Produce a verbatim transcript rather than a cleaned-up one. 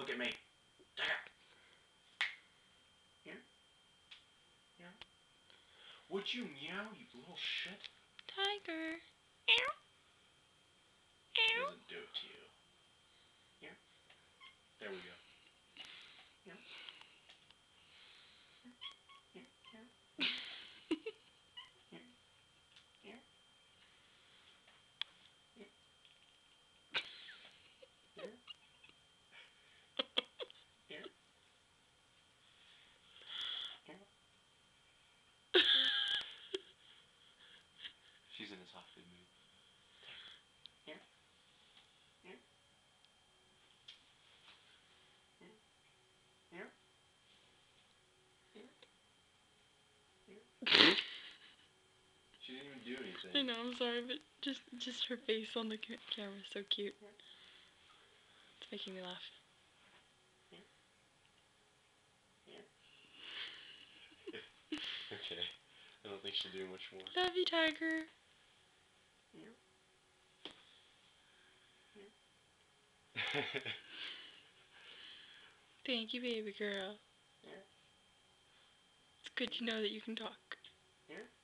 Look at me. Tiger. Yeah? Yeah? Would you meow, you little shit? Tiger. Meow. Meow. Doesn't do it to you. Yeah? There we go. Yeah? Yeah? Yeah? Yeah? Yeah? Yeah? Yeah? She's in a soft food mood. Yeah. Yeah. Yeah. Yeah. Yeah. She didn't even do anything. I know, I'm sorry, but just just her face on the ca camera is so cute. Yeah. It's making me laugh. Yeah. Yeah. Okay. I don't think she'll do much more. Love you, Tiger. Yeah. Yeah. Thank you, baby girl. Yeah. It's good to know that you can talk. Yeah.